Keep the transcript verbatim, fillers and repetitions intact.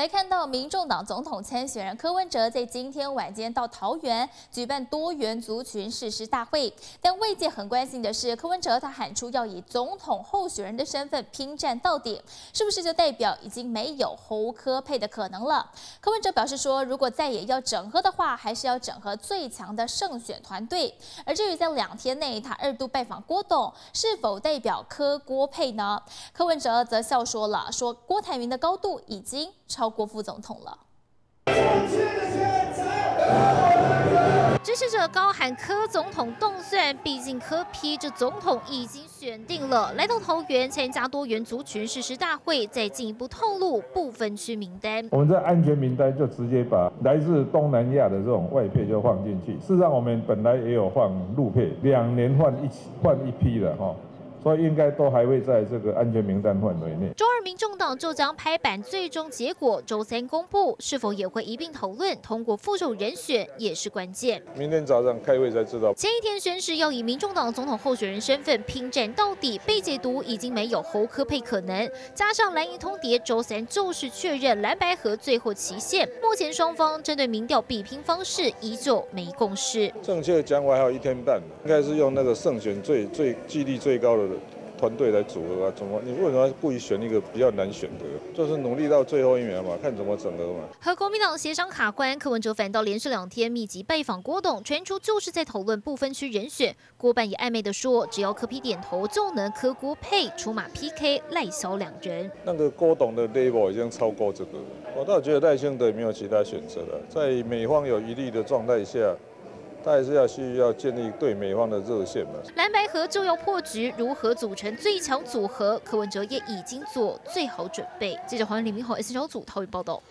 来看到民众党总统参选人柯文哲在今天晚间到桃园举办多元族群誓师大会，但外界很关心的是，柯文哲他喊出要以总统候选人的身份拼战到底，是不是就代表已经没有侯柯配的可能了？柯文哲表示说，如果再也要整合的话，还是要整合最强的胜选团队。而至于在两天内他二度拜访郭董，是否代表柯郭配呢？柯文哲则笑说了，说郭台铭的高度已经超过副总统了。支持者高喊柯总统动算，毕竟柯批这总统已经选定了。来到桃园参加多元族群誓师大会，再进一步透露部分区名单。我们在安全名单就直接把来自东南亚的这种外配就放进去。事实上，我们本来也有放陆配，两年换一换一批了哈。 所以应该都还会在这个安全名单范围内。周二，民众党就将拍板，最终结果周三公布，是否也会一并讨论通过副手人选也是关键。明天早上开会才知道。前一天宣誓要以民众党总统候选人身份拼战到底，被解读已经没有侯柯配可能。加上蓝营通牒，周三就是确认蓝白合最后期限。目前双方针对民调比拼方式依旧没共识。正确讲法还有一天半，应该是用那个胜选最最几率最高的 团队来组合啊，怎么你为什么故意选一个比较难选择？就是努力到最后一秒嘛，看怎么整合嘛。和国民党协商卡关，柯文哲反倒连续两天密集拜访郭董，传出就是在讨论不分区人选。郭办也暧昧的说，只要柯批点头，就能柯郭配出马 P K 赖萧两人。那个郭董的 level 已经超过这个，我倒觉得赖清德也没有其他选择了，在美方有疑虑的状态下， 他还是要需要建立对美方的热线嘛。蓝白合就要破局，如何组成最强组合？柯文哲也已经做最好准备。记者黄文礼、明宏 S 小组，桃园报道。